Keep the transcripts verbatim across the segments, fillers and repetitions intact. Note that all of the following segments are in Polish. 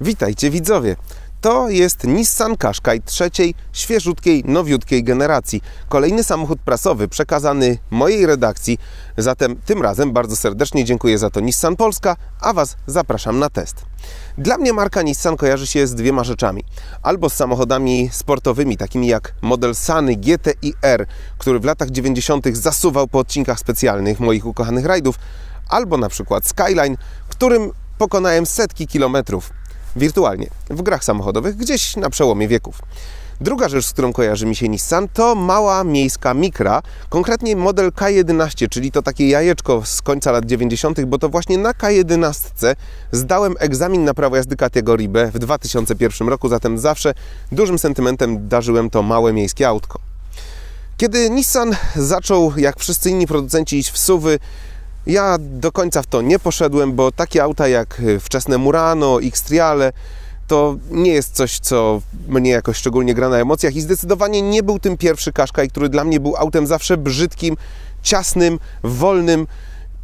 Witajcie widzowie! To jest Nissan Qashqai trzeciej, świeżutkiej, nowiutkiej generacji. Kolejny samochód prasowy przekazany mojej redakcji. Zatem tym razem bardzo serdecznie dziękuję za to Nissan Polska, a Was zapraszam na test. Dla mnie marka Nissan kojarzy się z dwiema rzeczami. Albo z samochodami sportowymi, takimi jak model Sunny G T i R, który w latach dziewięćdziesiątych zasuwał po odcinkach specjalnych moich ukochanych rajdów, albo na przykład Skyline, którym pokonałem setki kilometrów. Wirtualnie, w grach samochodowych, gdzieś na przełomie wieków. Druga rzecz, z którą kojarzy mi się Nissan, to mała miejska Mikra, konkretnie model K jedenaście, czyli to takie jajeczko z końca lat dziewięćdziesiątych, bo to właśnie na K jedenaście zdałem egzamin na prawo jazdy kategorii B w dwa tysiące pierwszym roku, zatem zawsze dużym sentymentem darzyłem to małe miejskie autko. Kiedy Nissan zaczął, jak wszyscy inni producenci, iść w suwy, ja do końca w to nie poszedłem, bo takie auta jak wczesne Murano, X-Traile to nie jest coś, co mnie jakoś szczególnie gra na emocjach i zdecydowanie nie był tym pierwszy Qashqai, który dla mnie był autem zawsze brzydkim, ciasnym, wolnym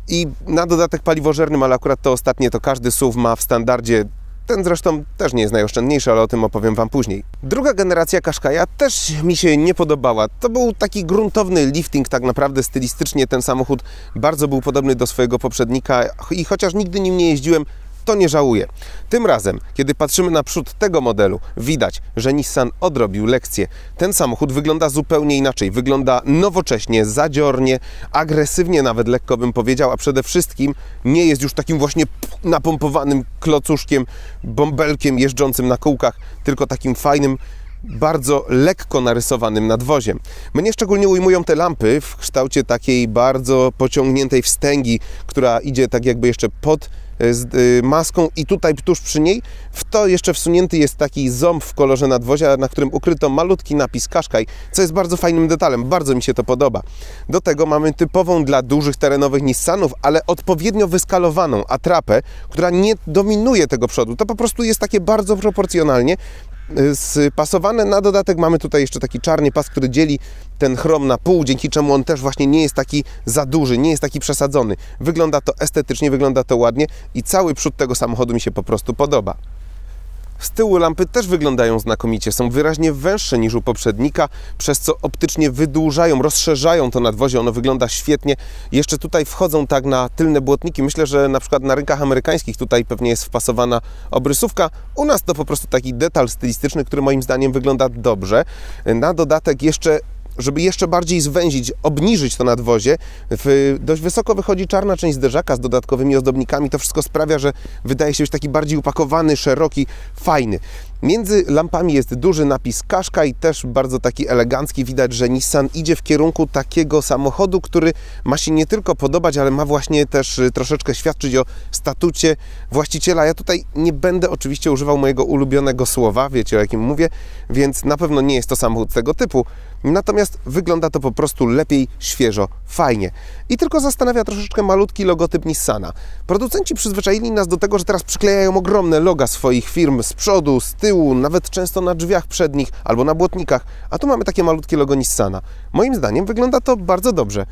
i na dodatek paliwożernym, ale akurat to ostatnie to każdy S U V ma w standardzie. Ten zresztą też nie jest najoszczędniejszy, ale o tym opowiem Wam później. Druga generacja Qashqaia też mi się nie podobała. To był taki gruntowny lifting tak naprawdę stylistycznie. Ten samochód bardzo był podobny do swojego poprzednika i chociaż nigdy nim nie jeździłem, to nie żałuję. Tym razem, kiedy patrzymy na przód tego modelu, widać, że Nissan odrobił lekcję. Ten samochód wygląda zupełnie inaczej. Wygląda nowocześnie, zadziornie, agresywnie nawet lekko bym powiedział, a przede wszystkim nie jest już takim właśnie napompowanym klocuszkiem, bąbelkiem jeżdżącym na kółkach, tylko takim fajnym, bardzo lekko narysowanym nadwoziem. Mnie szczególnie ujmują te lampy w kształcie takiej bardzo pociągniętej wstęgi, która idzie tak jakby jeszcze pod z maską i tutaj tuż przy niej w to jeszcze wsunięty jest taki ząb w kolorze nadwozia, na którym ukryto malutki napis Qashqai, co jest bardzo fajnym detalem, bardzo mi się to podoba. Do tego mamy typową dla dużych terenowych Nissanów, ale odpowiednio wyskalowaną atrapę, która nie dominuje tego przodu, to po prostu jest takie bardzo proporcjonalnie spasowane. Na dodatek mamy tutaj jeszcze taki czarny pas, który dzieli ten chrom na pół, dzięki czemu on też właśnie nie jest taki za duży, nie jest taki przesadzony. Wygląda to estetycznie, wygląda to ładnie i cały przód tego samochodu mi się po prostu podoba. Z tyłu lampy też wyglądają znakomicie, są wyraźnie węższe niż u poprzednika, przez co optycznie wydłużają, rozszerzają to nadwozie, ono wygląda świetnie. Jeszcze tutaj wchodzą tak na tylne błotniki, myślę, że na przykład na rynkach amerykańskich tutaj pewnie jest wpasowana obrysówka, u nas to po prostu taki detal stylistyczny, który moim zdaniem wygląda dobrze. Na dodatek jeszcze, żeby jeszcze bardziej zwęzić, obniżyć to nadwozie, w, dość wysoko wychodzi czarna część zderzaka z dodatkowymi ozdobnikami. To wszystko sprawia, że wydaje się być taki bardziej upakowany, szeroki, fajny. Między lampami jest duży napis Qashqai, też bardzo taki elegancki. Widać, że Nissan idzie w kierunku takiego samochodu, który ma się nie tylko podobać, ale ma właśnie też troszeczkę świadczyć o statucie właściciela. Ja tutaj nie będę oczywiście używał mojego ulubionego słowa, wiecie o jakim mówię, więc na pewno nie jest to samochód tego typu. Natomiast wygląda to po prostu lepiej, świeżo, fajnie. I tylko zastanawia troszeczkę malutki logotyp Nissana. Producenci przyzwyczaili nas do tego, że teraz przyklejają ogromne loga swoich firm z przodu, z tyłu, nawet często na drzwiach przednich albo na błotnikach, a tu mamy takie malutkie logo Nissana. Moim zdaniem wygląda to bardzo dobrze,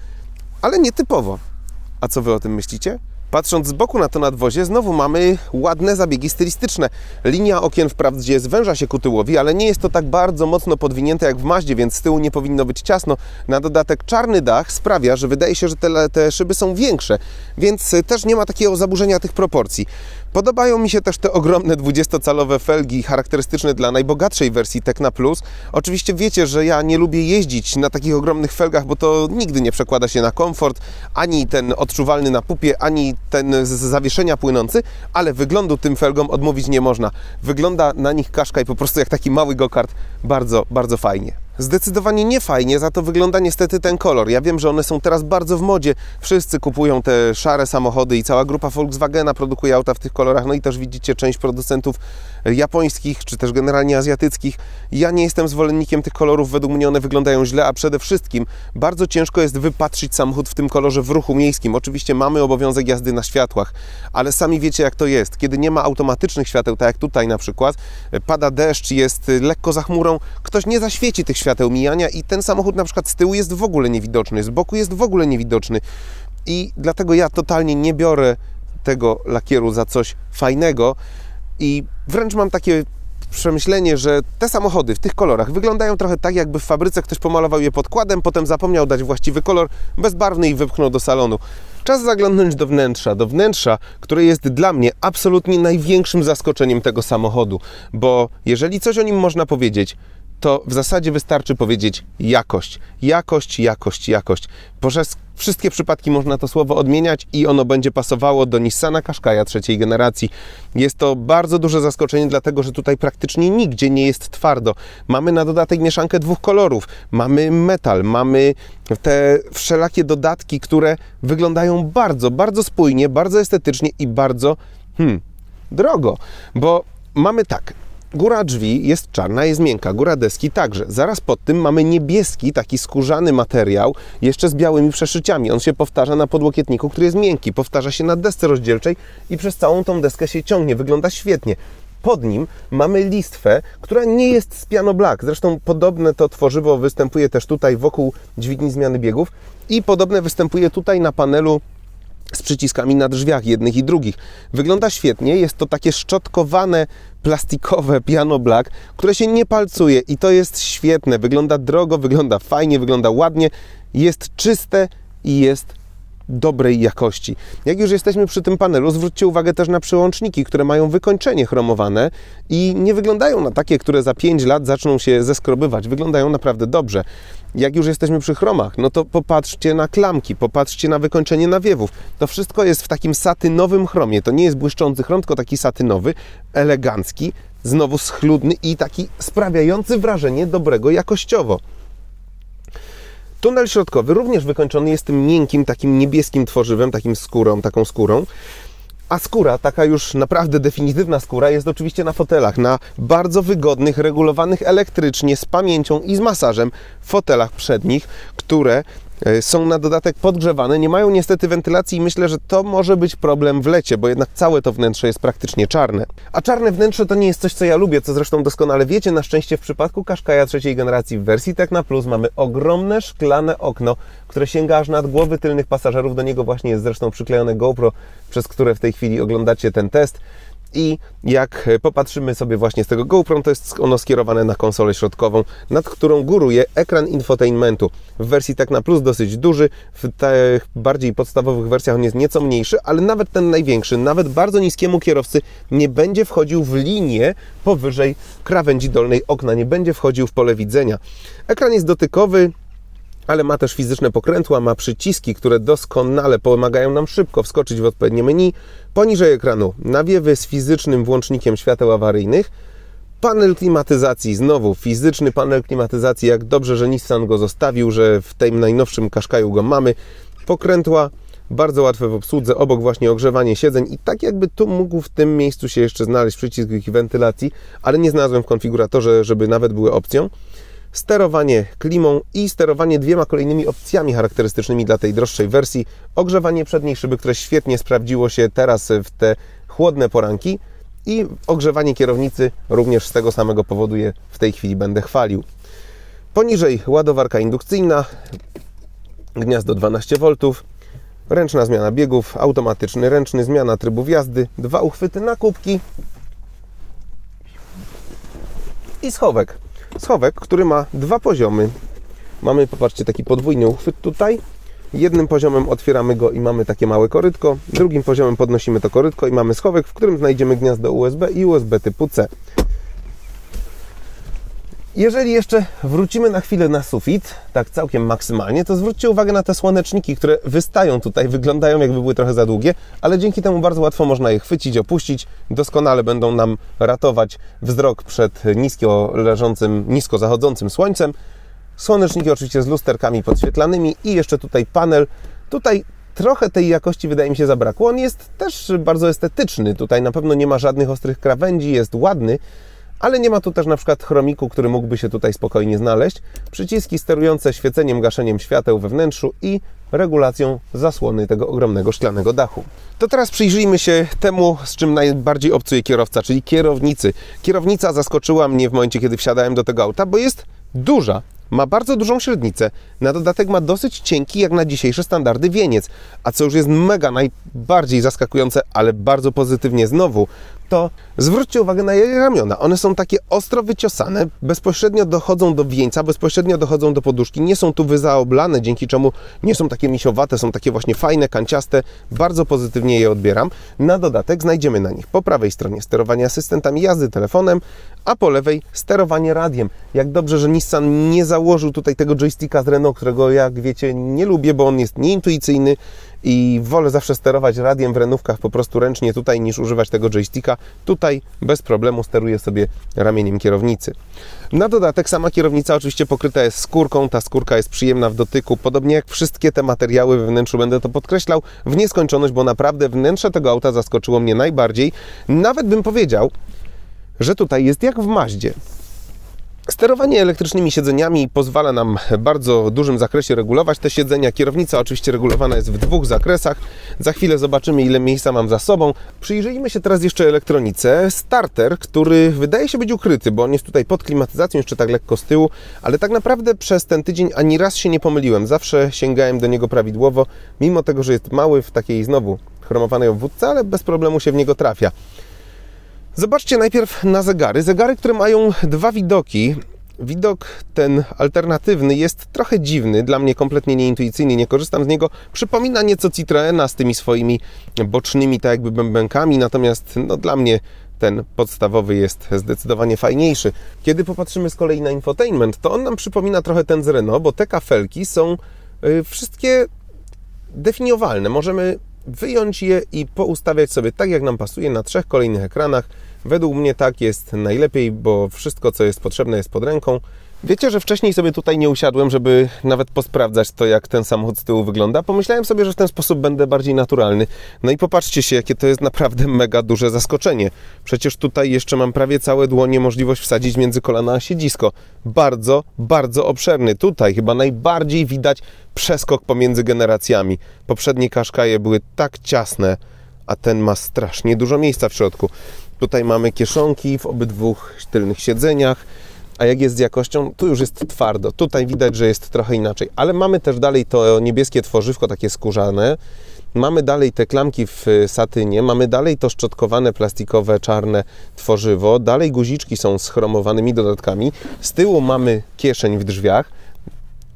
ale nietypowo. A co Wy o tym myślicie? Patrząc z boku na to nadwozie, znowu mamy ładne zabiegi stylistyczne. Linia okien wprawdzie zwęża się ku tyłowi, ale nie jest to tak bardzo mocno podwinięte jak w Mazdzie, więc z tyłu nie powinno być ciasno. Na dodatek czarny dach sprawia, że wydaje się, że te, te szyby są większe, więc też nie ma takiego zaburzenia tych proporcji. Podobają mi się też te ogromne dwudziestocalowe felgi, charakterystyczne dla najbogatszej wersji Tekna Plus. Oczywiście wiecie, że ja nie lubię jeździć na takich ogromnych felgach, bo to nigdy nie przekłada się na komfort, ani ten odczuwalny na pupie, ani ten z zawieszenia płynący, ale wyglądu tym felgom odmówić nie można. Wygląda na nich Qashqai po prostu jak taki mały go-kart. Bardzo, bardzo fajnie. Zdecydowanie nie fajnie, za to wygląda niestety ten kolor. Ja wiem, że one są teraz bardzo w modzie. Wszyscy kupują te szare samochody i cała grupa Volkswagena produkuje auta w tych kolorach. No i też widzicie część producentów japońskich, czy też generalnie azjatyckich. Ja nie jestem zwolennikiem tych kolorów, według mnie one wyglądają źle, a przede wszystkim bardzo ciężko jest wypatrzyć samochód w tym kolorze w ruchu miejskim. Oczywiście mamy obowiązek jazdy na światłach, ale sami wiecie jak to jest. Kiedy nie ma automatycznych świateł, tak jak tutaj na przykład, pada deszcz, jest lekko za chmurą, ktoś nie zaświeci tych świateł. świateł mijania i ten samochód na przykład z tyłu jest w ogóle niewidoczny, z boku jest w ogóle niewidoczny i dlatego ja totalnie nie biorę tego lakieru za coś fajnego. I wręcz mam takie przemyślenie, że te samochody w tych kolorach wyglądają trochę tak, jakby w fabryce ktoś pomalował je podkładem, potem zapomniał dać właściwy kolor, bezbarwny i wypchnął do salonu. Czas zaglądnąć do wnętrza, do wnętrza, które jest dla mnie absolutnie największym zaskoczeniem tego samochodu, bo jeżeli coś o nim można powiedzieć, to w zasadzie wystarczy powiedzieć jakość, jakość, jakość, jakość. Przez wszystkie przypadki można to słowo odmieniać i ono będzie pasowało do Nissana Qashqaia trzeciej generacji. Jest to bardzo duże zaskoczenie, dlatego że tutaj praktycznie nigdzie nie jest twardo. Mamy na dodatek mieszankę dwóch kolorów, mamy metal, mamy te wszelakie dodatki, które wyglądają bardzo, bardzo spójnie, bardzo estetycznie i bardzo hmm, drogo, bo mamy tak. Góra drzwi jest czarna, jest miękka, góra deski także. Zaraz pod tym mamy niebieski, taki skórzany materiał, jeszcze z białymi przeszyciami. On się powtarza na podłokietniku, który jest miękki, powtarza się na desce rozdzielczej i przez całą tą deskę się ciągnie. Wygląda świetnie. Pod nim mamy listwę, która nie jest z pianoblak. Zresztą podobne to tworzywo występuje też tutaj wokół dźwigni zmiany biegów i podobne występuje tutaj na panelu z przyciskami na drzwiach jednych i drugich. Wygląda świetnie, jest to takie szczotkowane, plastikowe piano black, które się nie palcuje i to jest świetne. Wygląda drogo, wygląda fajnie, wygląda ładnie, jest czyste i jest dobrej jakości. Jak już jesteśmy przy tym panelu, zwróćcie uwagę też na przyłączniki, które mają wykończenie chromowane i nie wyglądają na takie, które za pięć lat zaczną się zeskrobywać. Wyglądają naprawdę dobrze. Jak już jesteśmy przy chromach, no to popatrzcie na klamki, popatrzcie na wykończenie nawiewów. To wszystko jest w takim satynowym chromie. To nie jest błyszczący chrom, tylko taki satynowy, elegancki, znowu schludny i taki sprawiający wrażenie dobrego jakościowo. Tunel środkowy również wykończony jest tym miękkim, takim niebieskim tworzywem, takim skórą, taką skórą. A skóra, taka już naprawdę definitywna skóra, jest oczywiście na fotelach, na bardzo wygodnych, regulowanych elektrycznie, z pamięcią i z masażem fotelach przednich, które są na dodatek podgrzewane, nie mają niestety wentylacji i myślę, że to może być problem w lecie, bo jednak całe to wnętrze jest praktycznie czarne. A czarne wnętrze to nie jest coś, co ja lubię, co zresztą doskonale wiecie. Na szczęście w przypadku Qashqaia trzeciej generacji w wersji Tekna Plus mamy ogromne szklane okno, które sięga aż nad głowy tylnych pasażerów. Do niego właśnie jest zresztą przyklejone GoPro, przez które w tej chwili oglądacie ten test. I jak popatrzymy sobie właśnie z tego GoPro, to jest ono skierowane na konsolę środkową, nad którą góruje ekran infotainmentu. W wersji Tekna Plus dosyć duży, w tych bardziej podstawowych wersjach on jest nieco mniejszy, ale nawet ten największy, nawet bardzo niskiemu kierowcy nie będzie wchodził w linię powyżej krawędzi dolnej okna, nie będzie wchodził w pole widzenia. Ekran jest dotykowy, ale ma też fizyczne pokrętła, ma przyciski, które doskonale pomagają nam szybko wskoczyć w odpowiednie menu. Poniżej ekranu nawiewy z fizycznym włącznikiem świateł awaryjnych, panel klimatyzacji, znowu fizyczny panel klimatyzacji, jak dobrze, że Nissan go zostawił, że w tym najnowszym Qashqaiu go mamy. Pokrętła, bardzo łatwe w obsłudze, obok właśnie ogrzewanie siedzeń i tak jakby tu mógł w tym miejscu się jeszcze znaleźć przycisk ich wentylacji, ale nie znalazłem w konfiguratorze, żeby nawet były opcją. Sterowanie klimą i sterowanie dwiema kolejnymi opcjami charakterystycznymi dla tej droższej wersji. Ogrzewanie przedniej szyby, które świetnie sprawdziło się teraz w te chłodne poranki i ogrzewanie kierownicy również z tego samego powodu je w tej chwili będę chwalił. Poniżej ładowarka indukcyjna, gniazdo dwanaście wolt, ręczna zmiana biegów, automatyczny ręczny, zmiana trybów jazdy, dwa uchwyty na kubki i schowek. Schowek, który ma dwa poziomy. Mamy, popatrzcie, taki podwójny uchwyt tutaj. Jednym poziomem otwieramy go i mamy takie małe korytko. Drugim poziomem podnosimy to korytko i mamy schowek, w którym znajdziemy gniazdo U S B i U S B typu C. Jeżeli jeszcze wrócimy na chwilę na sufit, tak całkiem maksymalnie, to zwróćcie uwagę na te słoneczniki, które wystają tutaj, wyglądają jakby były trochę za długie, ale dzięki temu bardzo łatwo można je chwycić, opuścić. Doskonale będą nam ratować wzrok przed nisko leżącym, nisko zachodzącym słońcem. Słoneczniki oczywiście z lusterkami podświetlanymi i jeszcze tutaj panel. Tutaj trochę tej jakości wydaje mi się zabrakło. On jest też bardzo estetyczny, tutaj na pewno nie ma żadnych ostrych krawędzi, jest ładny. Ale nie ma tu też na przykład chromiku, który mógłby się tutaj spokojnie znaleźć. Przyciski sterujące świeceniem, gaszeniem świateł we wnętrzu i regulacją zasłony tego ogromnego szklanego dachu. To teraz przyjrzyjmy się temu, z czym najbardziej obcuje kierowca, czyli kierownicy. Kierownica zaskoczyła mnie w momencie, kiedy wsiadałem do tego auta, bo jest duża. Ma bardzo dużą średnicę, na dodatek ma dosyć cienki, jak na dzisiejsze standardy, wieniec, a co już jest mega najbardziej zaskakujące, ale bardzo pozytywnie znowu, to zwróćcie uwagę na jej ramiona. One są takie ostro wyciosane, bezpośrednio dochodzą do wieńca, bezpośrednio dochodzą do poduszki, nie są tu wyzaoblane, dzięki czemu nie są takie misiowate, są takie właśnie fajne, kanciaste, bardzo pozytywnie je odbieram. Na dodatek znajdziemy na nich po prawej stronie sterowanie asystentami jazdy, telefonem, a po lewej sterowanie radiem. Jak dobrze, że Nissan nie założył tutaj tego joysticka z Renault, którego jak wiecie nie lubię, bo on jest nieintuicyjny i wolę zawsze sterować radiem w renówkach po prostu ręcznie tutaj, niż używać tego joysticka. Tutaj bez problemu steruję sobie ramieniem kierownicy. Na dodatek sama kierownica oczywiście pokryta jest skórką, ta skórka jest przyjemna w dotyku, podobnie jak wszystkie te materiały we wnętrzu, będę to podkreślał w nieskończoność, bo naprawdę wnętrze tego auta zaskoczyło mnie najbardziej. Nawet bym powiedział, że tutaj jest jak w Mazdzie. Sterowanie elektrycznymi siedzeniami pozwala nam w bardzo dużym zakresie regulować te siedzenia. Kierownica oczywiście regulowana jest w dwóch zakresach. Za chwilę zobaczymy, ile miejsca mam za sobą. Przyjrzyjmy się teraz jeszcze elektronice. Starter, który wydaje się być ukryty, bo on jest tutaj pod klimatyzacją, jeszcze tak lekko z tyłu, ale tak naprawdę przez ten tydzień ani raz się nie pomyliłem. Zawsze sięgałem do niego prawidłowo, mimo tego, że jest mały w takiej znowu chromowanej obwódce, ale bez problemu się w niego trafia. Zobaczcie najpierw na zegary. Zegary, które mają dwa widoki. Widok ten alternatywny jest trochę dziwny, dla mnie kompletnie nieintuicyjny, nie korzystam z niego. Przypomina nieco Citroena z tymi swoimi bocznymi, tak jakby bębenkami, natomiast no, dla mnie ten podstawowy jest zdecydowanie fajniejszy. Kiedy popatrzymy z kolei na infotainment, to on nam przypomina trochę ten z Renault, bo te kafelki są y, wszystkie definiowalne. Możemy wyjąć je i poustawiać sobie tak, jak nam pasuje, na trzech kolejnych ekranach. Według mnie tak jest najlepiej, bo wszystko, co jest potrzebne, jest pod ręką. Wiecie, że wcześniej sobie tutaj nie usiadłem, żeby nawet posprawdzać to, jak ten samochód z tyłu wygląda. Pomyślałem sobie, że w ten sposób będę bardziej naturalny. No i popatrzcie się, jakie to jest naprawdę mega duże zaskoczenie. Przecież tutaj jeszcze mam prawie całe dłonie możliwość wsadzić między kolana a siedzisko. Bardzo, bardzo obszerny. Tutaj chyba najbardziej widać przeskok pomiędzy generacjami. Poprzednie Qashqaie były tak ciasne, a ten ma strasznie dużo miejsca w środku. Tutaj mamy kieszonki w obydwu tylnych siedzeniach. A jak jest z jakością, tu już jest twardo. Tutaj widać, że jest trochę inaczej. Ale mamy też dalej to niebieskie tworzywko, takie skórzane. Mamy dalej te klamki w satynie. Mamy dalej to szczotkowane, plastikowe, czarne tworzywo. Dalej guziczki są z chromowanymi dodatkami. Z tyłu mamy kieszeń w drzwiach.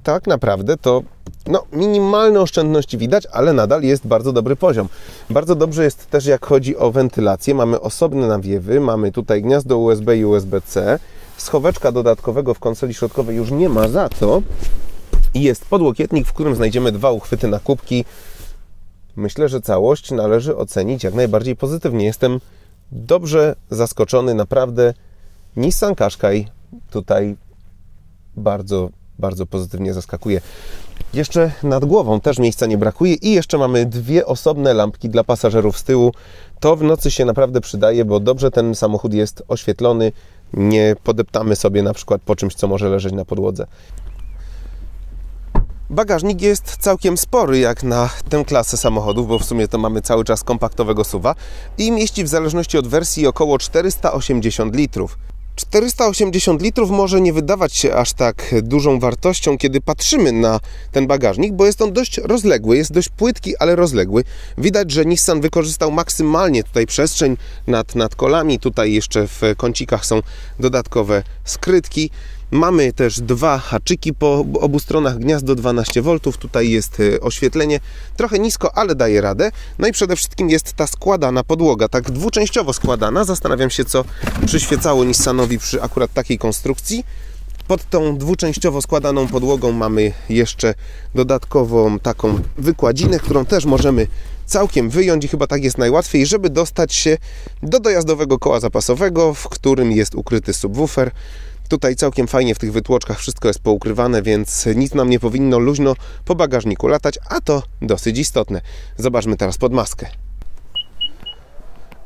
Tak naprawdę to no, minimalne oszczędności widać, ale nadal jest bardzo dobry poziom. Bardzo dobrze jest też, jak chodzi o wentylację. Mamy osobne nawiewy. Mamy tutaj gniazdo U S B i U S B C. Schoweczka dodatkowego w konsoli środkowej już nie ma za to. I jest podłokietnik, w którym znajdziemy dwa uchwyty na kubki. Myślę, że całość należy ocenić jak najbardziej pozytywnie. Jestem dobrze zaskoczony, naprawdę. Nissan Qashqai tutaj bardzo, bardzo pozytywnie zaskakuje. Jeszcze nad głową też miejsca nie brakuje i jeszcze mamy dwie osobne lampki dla pasażerów z tyłu. To w nocy się naprawdę przydaje, bo dobrze ten samochód jest oświetlony. Nie podeptamy sobie na przykład po czymś, co może leżeć na podłodze. Bagażnik jest całkiem spory jak na tę klasę samochodów, bo w sumie to mamy cały czas kompaktowego suwa i mieści w zależności od wersji około czterysta osiemdziesiąt litrów. czterysta osiemdziesiąt litrów może nie wydawać się aż tak dużą wartością, kiedy patrzymy na ten bagażnik, bo jest on dość rozległy, jest dość płytki, ale rozległy. Widać, że Nissan wykorzystał maksymalnie tutaj przestrzeń nad, nad kolami, tutaj jeszcze w kącikach są dodatkowe skrytki. Mamy też dwa haczyki po obu stronach, gniazdo dwanaście wolt, tutaj jest oświetlenie trochę nisko, ale daje radę. No i przede wszystkim jest ta składana podłoga, tak dwuczęściowo składana. Zastanawiam się, co przyświecało Nissanowi przy akurat takiej konstrukcji. Pod tą dwuczęściowo składaną podłogą mamy jeszcze dodatkową taką wykładzinę, którą też możemy całkiem wyjąć i chyba tak jest najłatwiej, żeby dostać się do dojazdowego koła zapasowego, w którym jest ukryty subwoofer. Tutaj całkiem fajnie w tych wytłoczkach wszystko jest poukrywane, więc nic nam nie powinno luźno po bagażniku latać, a to dosyć istotne. Zobaczmy teraz pod maskę.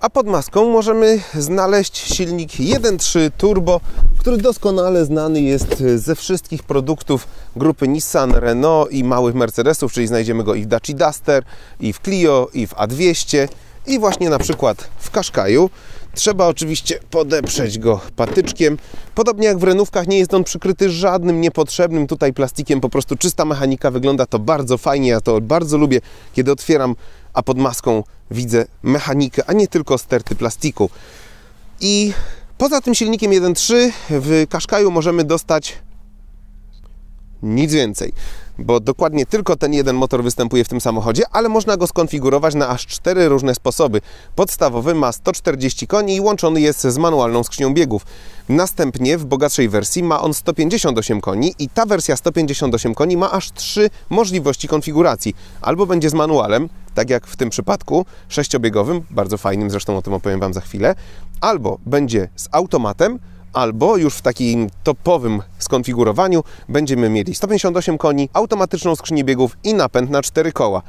A pod maską możemy znaleźć silnik jeden trzy turbo, który doskonale znany jest ze wszystkich produktów grupy Nissan, Renault i małych Mercedesów, czyli znajdziemy go i w Dacia Duster, i w Clio, i w A dwieście, i właśnie na przykład w Qashqaiu. Trzeba oczywiście podeprzeć go patyczkiem. Podobnie jak w renówkach nie jest on przykryty żadnym niepotrzebnym tutaj plastikiem. Po prostu czysta mechanika, wygląda to bardzo fajnie. Ja to bardzo lubię, kiedy otwieram a pod maską widzę mechanikę, a nie tylko sterty plastiku. I poza tym silnikiem jeden trzy w Qashqai'u możemy dostać nic więcej, bo dokładnie tylko ten jeden motor występuje w tym samochodzie, ale można go skonfigurować na aż cztery różne sposoby. Podstawowy ma sto czterdzieści koni i łączony jest z manualną skrzynią biegów. Następnie w bogatszej wersji ma on sto pięćdziesiąt osiem koni i ta wersja sto pięćdziesiąt osiem koni ma aż trzy możliwości konfiguracji. Albo będzie z manualem, tak jak w tym przypadku, sześciobiegowym, bardzo fajnym, zresztą o tym opowiem Wam za chwilę, albo będzie z automatem, albo już w takim topowym skonfigurowaniu będziemy mieli sto pięćdziesiąt osiem koni, automatyczną skrzynię biegów i napęd na cztery koła.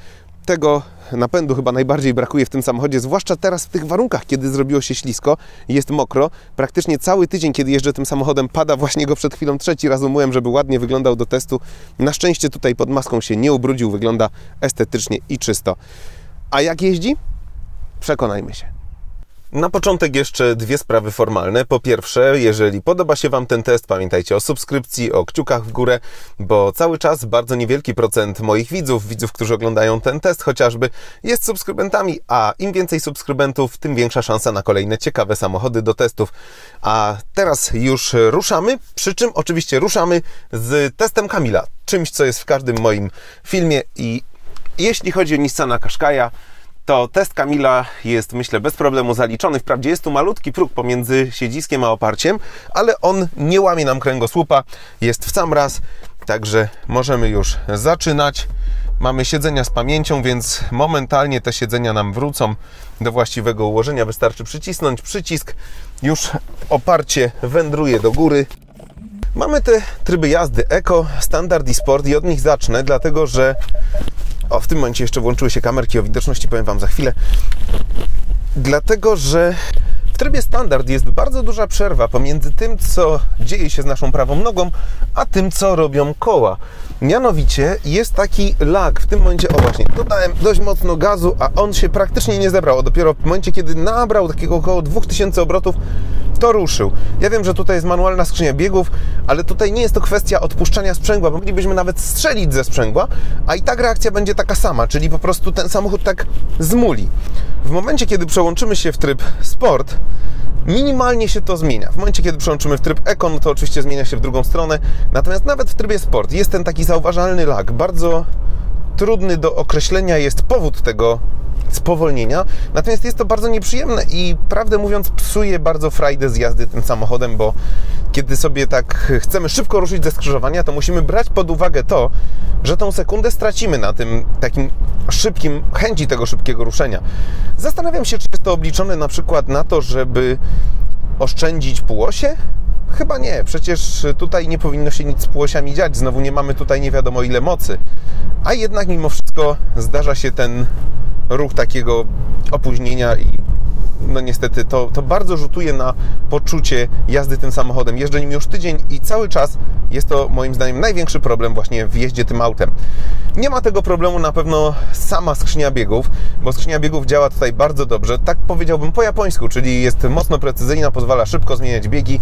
Tego napędu chyba najbardziej brakuje w tym samochodzie, zwłaszcza teraz w tych warunkach, kiedy zrobiło się ślisko, jest mokro. Praktycznie cały tydzień, kiedy jeżdżę tym samochodem, pada, właśnie go przed chwilą trzeci raz umyłem, żeby ładnie wyglądał do testu. Na szczęście tutaj pod maską się nie ubrudził, wygląda estetycznie i czysto. A jak jeździ? Przekonajmy się. Na początek jeszcze dwie sprawy formalne. Po pierwsze, jeżeli podoba się Wam ten test, pamiętajcie o subskrypcji, o kciukach w górę, bo cały czas bardzo niewielki procent moich widzów, widzów, którzy oglądają ten test chociażby, jest subskrybentami, a im więcej subskrybentów, tym większa szansa na kolejne ciekawe samochody do testów. A teraz już ruszamy, przy czym oczywiście ruszamy z testem Kamila, czymś, co jest w każdym moim filmie. I jeśli chodzi o Nissana Qashqai'a, to test Kamila jest, myślę, bez problemu zaliczony. Wprawdzie jest tu malutki próg pomiędzy siedziskiem a oparciem, ale on nie łamie nam kręgosłupa, jest w sam raz, także możemy już zaczynać. Mamy siedzenia z pamięcią, więc momentalnie te siedzenia nam wrócą do właściwego ułożenia. Wystarczy przycisnąć przycisk, już oparcie wędruje do góry. Mamy te tryby jazdy Eco, Standard i Sport i od nich zacznę, dlatego że... O, w tym momencie jeszcze włączyły się kamerki, o widoczności powiem Wam za chwilę. Dlatego, że w trybie standard jest bardzo duża przerwa pomiędzy tym, co dzieje się z naszą prawą nogą, a tym, co robią koła. Mianowicie jest taki lag w tym momencie, o właśnie, dodałem dość mocno gazu, a on się praktycznie nie zebrał. Dopiero w momencie, kiedy nabrał takiego około dwóch tysięcy obrotów, to ruszył. Ja wiem, że tutaj jest manualna skrzynia biegów, ale tutaj nie jest to kwestia odpuszczania sprzęgła, bo moglibyśmy nawet strzelić ze sprzęgła, a i tak reakcja będzie taka sama, czyli po prostu ten samochód tak zmuli. W momencie, kiedy przełączymy się w tryb sport, minimalnie się to zmienia. W momencie, kiedy przełączymy w tryb Eco, no to oczywiście zmienia się w drugą stronę, natomiast nawet w trybie sport jest ten taki zauważalny lag, bardzo trudny do określenia jest powód tego spowolnienia, natomiast jest to bardzo nieprzyjemne i prawdę mówiąc psuje bardzo frajdę z jazdy tym samochodem, bo kiedy sobie tak chcemy szybko ruszyć ze skrzyżowania, to musimy brać pod uwagę to, że tą sekundę stracimy na tym takim szybkim, chęci tego szybkiego ruszenia. Zastanawiam się, czy jest to obliczone na przykład na to, żeby oszczędzić półosie? Chyba nie, przecież tutaj nie powinno się nic z półosiami dziać, znowu nie mamy tutaj nie wiadomo ile mocy, a jednak mimo wszystko zdarza się ten ruch takiego opóźnienia i no niestety to, to bardzo rzutuje na poczucie jazdy tym samochodem. Jeżdżę nim już tydzień i cały czas jest to moim zdaniem największy problem właśnie w jeździe tym autem. Nie ma tego problemu na pewno sama skrzynia biegów, bo skrzynia biegów działa tutaj bardzo dobrze, tak powiedziałbym po japońsku, czyli jest mocno precyzyjna, pozwala szybko zmieniać biegi.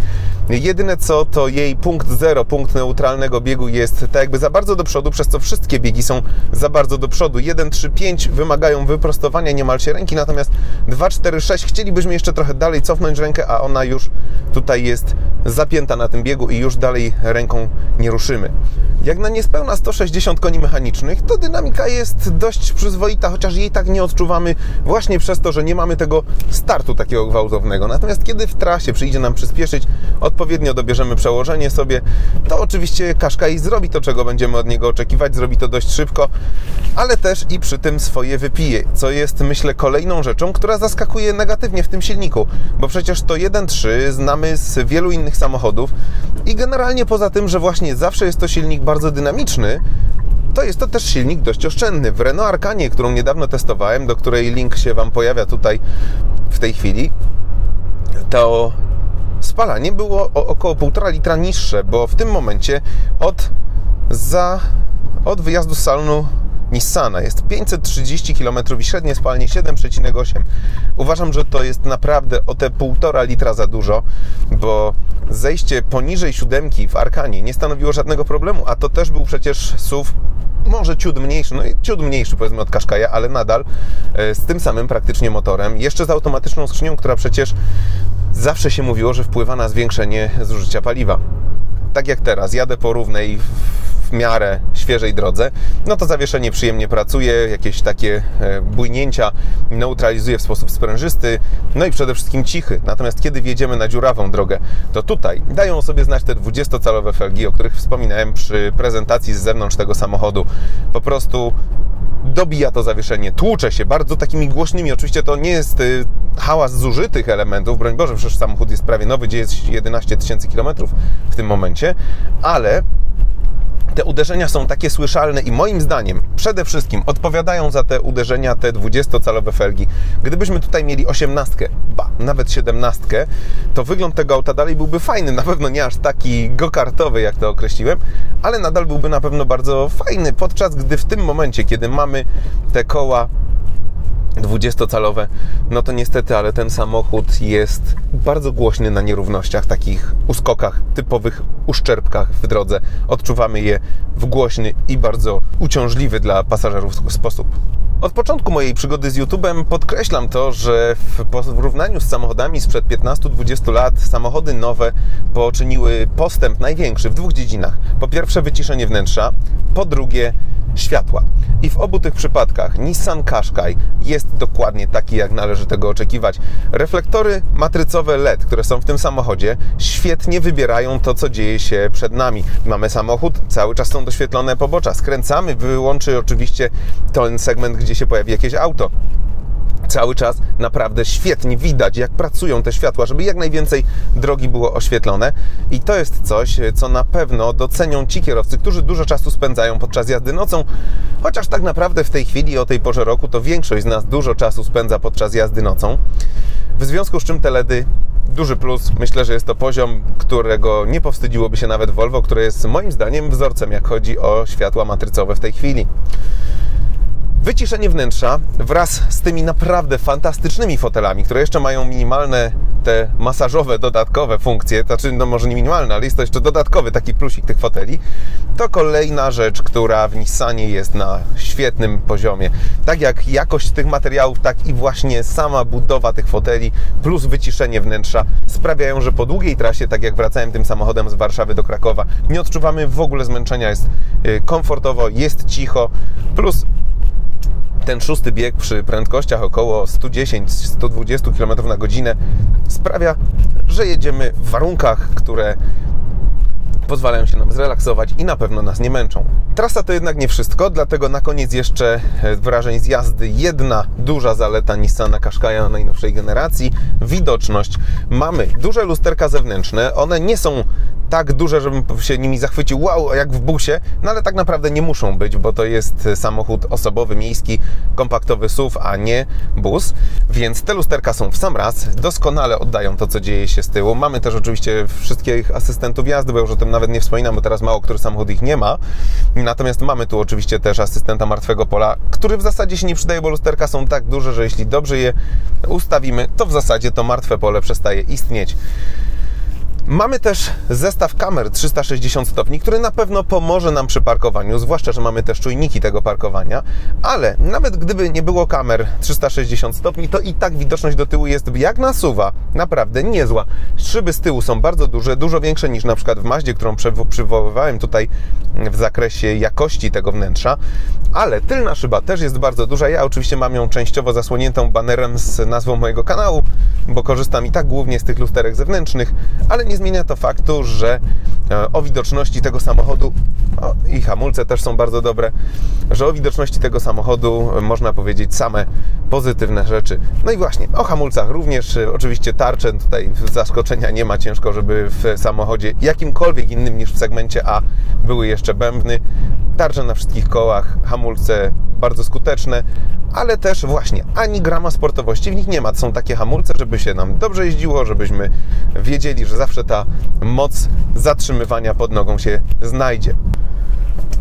Jedyne co, to jej punkt zero, punkt neutralnego biegu jest tak jakby za bardzo do przodu, przez co wszystkie biegi są za bardzo do przodu. jeden, trzy, pięć wymagają wyprostowania niemalże ręki, natomiast dwa, cztery, sześć chcielibyśmy jeszcze trochę dalej cofnąć rękę, a ona już tutaj jest zapięta na tym biegu i już dalej ręką nie ruszymy. Jak na niespełna sto sześćdziesiąt koni mechanicznych, to dynamika jest dość przyzwoita, chociaż jej tak nie odczuwamy właśnie przez to, że nie mamy tego startu takiego gwałtownego. Natomiast kiedy w trasie przyjdzie nam przyspieszyć, odpowiednio dobierzemy przełożenie sobie, to oczywiście Qashqai zrobi to, czego będziemy od niego oczekiwać, zrobi to dość szybko, ale też i przy tym swoje wypije, co jest, myślę, kolejną rzeczą, która zaskakuje negatywnie w tym silniku, bo przecież to jeden trzy znamy z wielu innych samochodów i generalnie poza tym, że właśnie zawsze jest to silnik bardzo bardzo dynamiczny, to jest to też silnik dość oszczędny. W Renault Arkanie, którą niedawno testowałem, do której link się Wam pojawia tutaj w tej chwili, to spalanie było o około półtora litra niższe, bo w tym momencie od, za, od wyjazdu z salonu Nissana jest pięćset trzydzieści kilometrów i średnie spalanie siedem przecinek osiem. Uważam, że to jest naprawdę o te półtora litra za dużo, bo zejście poniżej siódemki w Arkanie nie stanowiło żadnego problemu, a to też był przecież S U V może ciut mniejszy, no i ciut mniejszy powiedzmy od Qashqai'a, ale nadal z tym samym praktycznie motorem, jeszcze z automatyczną skrzynią, która przecież zawsze się mówiło, że wpływa na zwiększenie zużycia paliwa. Tak jak teraz, jadę po równej, w miarę świeżej drodze, no to zawieszenie przyjemnie pracuje, jakieś takie bujnięcia neutralizuje w sposób sprężysty, no i przede wszystkim cichy. Natomiast kiedy wjedziemy na dziurawą drogę, to tutaj dają sobie znać te dwudziestocalowe felgi, o których wspominałem przy prezentacji z zewnątrz tego samochodu. Po prostu dobija to zawieszenie, tłucze się bardzo takimi głośnymi. Oczywiście to nie jest hałas zużytych elementów, broń Boże, przecież samochód jest prawie nowy, gdzie jest jedenaście tysięcy kilometrów w tym momencie, ale te uderzenia są takie słyszalne i moim zdaniem przede wszystkim odpowiadają za te uderzenia te dwudziestocalowe felgi. Gdybyśmy tutaj mieli osiemnastkę, ba, nawet siedemnastkę, to wygląd tego auta dalej byłby fajny. Na pewno nie aż taki go-kartowy, jak to określiłem, ale nadal byłby na pewno bardzo fajny, podczas gdy w tym momencie, kiedy mamy te koła dwudziestocalowe, no to niestety, ale ten samochód jest bardzo głośny na nierównościach, takich uskokach, typowych uszczerbkach w drodze. Odczuwamy je w głośny i bardzo uciążliwy dla pasażerów sposób. Od początku mojej przygody z YouTube'em podkreślam to, że w porównaniu z samochodami sprzed piętnastu do dwudziestu lat samochody nowe poczyniły postęp największy w dwóch dziedzinach. Po pierwsze wyciszenie wnętrza, po drugie światła. I w obu tych przypadkach Nissan Qashqai jest dokładnie taki, jak należy tego oczekiwać. Reflektory matrycowe L E D, które są w tym samochodzie, świetnie wybierają to, co dzieje się przed nami. Mamy samochód, cały czas są doświetlone pobocza. Skręcamy, wyłączy oczywiście ten segment, gdzie się pojawi jakieś auto. Cały czas naprawdę świetnie widać, jak pracują te światła, żeby jak najwięcej drogi było oświetlone. I to jest coś, co na pewno docenią ci kierowcy, którzy dużo czasu spędzają podczas jazdy nocą. Chociaż tak naprawdę w tej chwili, o tej porze roku, to większość z nas dużo czasu spędza podczas jazdy nocą. W związku z czym te L E D y duży plus. Myślę, że jest to poziom, którego nie powstydziłoby się nawet Volvo, które jest moim zdaniem wzorcem, jak chodzi o światła matrycowe w tej chwili. Wyciszenie wnętrza wraz z tymi naprawdę fantastycznymi fotelami, które jeszcze mają minimalne te masażowe, dodatkowe funkcje, znaczy no może nie minimalne, ale jest to jeszcze dodatkowy taki plusik tych foteli, to kolejna rzecz, która w Nissanie jest na świetnym poziomie. Tak jak jakość tych materiałów, tak i właśnie sama budowa tych foteli plus wyciszenie wnętrza sprawiają, że po długiej trasie, tak jak wracałem tym samochodem z Warszawy do Krakowa, nie odczuwamy w ogóle zmęczenia, jest komfortowo, jest cicho, plus ten szósty bieg przy prędkościach około stu dziesięciu do stu dwudziestu kilometrów na godzinę sprawia, że jedziemy w warunkach, które pozwalają się nam zrelaksować i na pewno nas nie męczą. Trasa to jednak nie wszystko, dlatego na koniec jeszcze wrażeń z jazdy. Jedna duża zaleta Nissana Qashqai'a najnowszej generacji, widoczność. Mamy duże lusterka zewnętrzne, one nie są tak duże, żebym się nimi zachwycił, wow, jak w busie, no ale tak naprawdę nie muszą być, bo to jest samochód osobowy, miejski, kompaktowy S U V, a nie bus, więc te lusterka są w sam raz, doskonale oddają to, co dzieje się z tyłu. Mamy też oczywiście wszystkich asystentów jazdy, bo już o tym nawet nie wspominam, bo teraz mało który samochód ich nie ma, natomiast mamy tu oczywiście też asystenta martwego pola, który w zasadzie się nie przydaje, bo lusterka są tak duże, że jeśli dobrze je ustawimy, to w zasadzie to martwe pole przestaje istnieć. Mamy też zestaw kamer trzysta sześćdziesiąt stopni, który na pewno pomoże nam przy parkowaniu, zwłaszcza, że mamy też czujniki tego parkowania, ale nawet gdyby nie było kamer trzysta sześćdziesiąt stopni, to i tak widoczność do tyłu jest jak nasuwa, naprawdę niezła. Szyby z tyłu są bardzo duże, dużo większe niż na przykład w Mazdzie, którą przywoływałem tutaj w zakresie jakości tego wnętrza, ale tylna szyba też jest bardzo duża. Ja oczywiście mam ją częściowo zasłoniętą banerem z nazwą mojego kanału, bo korzystam i tak głównie z tych lusterek zewnętrznych, ale nie Nie zmienia to faktu, że o widoczności tego samochodu, no i hamulce też są bardzo dobre, że o widoczności tego samochodu można powiedzieć same pozytywne rzeczy. No i właśnie, o hamulcach również, oczywiście tarcze, tutaj zaskoczenia nie ma, ciężko, żeby w samochodzie jakimkolwiek innym niż w segmencie A były jeszcze bębny. Tarcze na wszystkich kołach, hamulce bardzo skuteczne, ale też właśnie ani grama sportowości w nich nie ma. To są takie hamulce, żeby się nam dobrze jeździło, żebyśmy wiedzieli, że zawsze ta moc zatrzymywania pod nogą się znajdzie.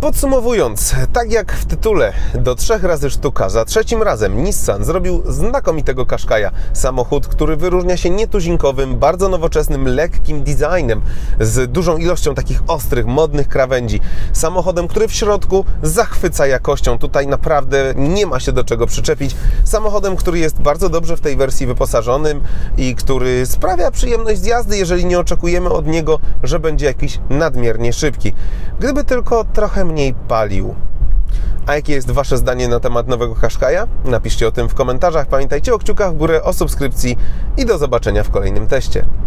Podsumowując, tak jak w tytule, do trzech razy sztuka, za trzecim razem Nissan zrobił znakomitego Qashqaia. Samochód, który wyróżnia się nietuzinkowym, bardzo nowoczesnym, lekkim designem, z dużą ilością takich ostrych, modnych krawędzi. Samochodem, który w środku zachwyca jakością, tutaj naprawdę nie ma się do czego przyczepić. Samochodem, który jest bardzo dobrze w tej wersji wyposażonym i który sprawia przyjemność z jazdy, jeżeli nie oczekujemy od niego, że będzie jakiś nadmiernie szybki. Gdyby tylko trochę mniej palił. A jakie jest Wasze zdanie na temat nowego Qashqaia? Napiszcie o tym w komentarzach, pamiętajcie o kciukach w górę, o subskrypcji i do zobaczenia w kolejnym teście.